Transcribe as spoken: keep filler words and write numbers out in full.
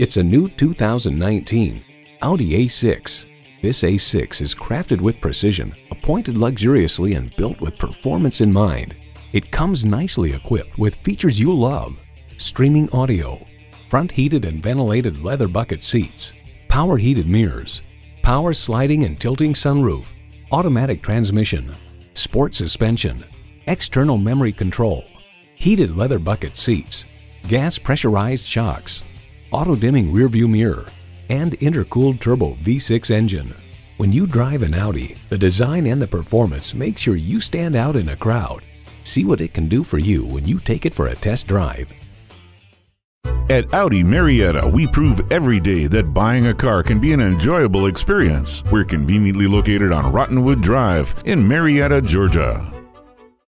It's a new two thousand nineteen Audi A six. This A six is crafted with precision, appointed luxuriously, and built with performance in mind. It comes nicely equipped with features you'll love: streaming audio, front heated and ventilated leather bucket seats, power heated mirrors, power sliding and tilting sunroof, automatic transmission, sport suspension, external memory control, heated leather bucket seats, gas pressurized shocks, auto-dimming rearview mirror, and intercooled turbo V six engine. When you drive an Audi, the design and the performance make sure you stand out in a crowd. See what it can do for you when you take it for a test drive. At Audi Marietta, we prove every day that buying a car can be an enjoyable experience. We're conveniently located on Rottenwood Drive in Marietta, Georgia.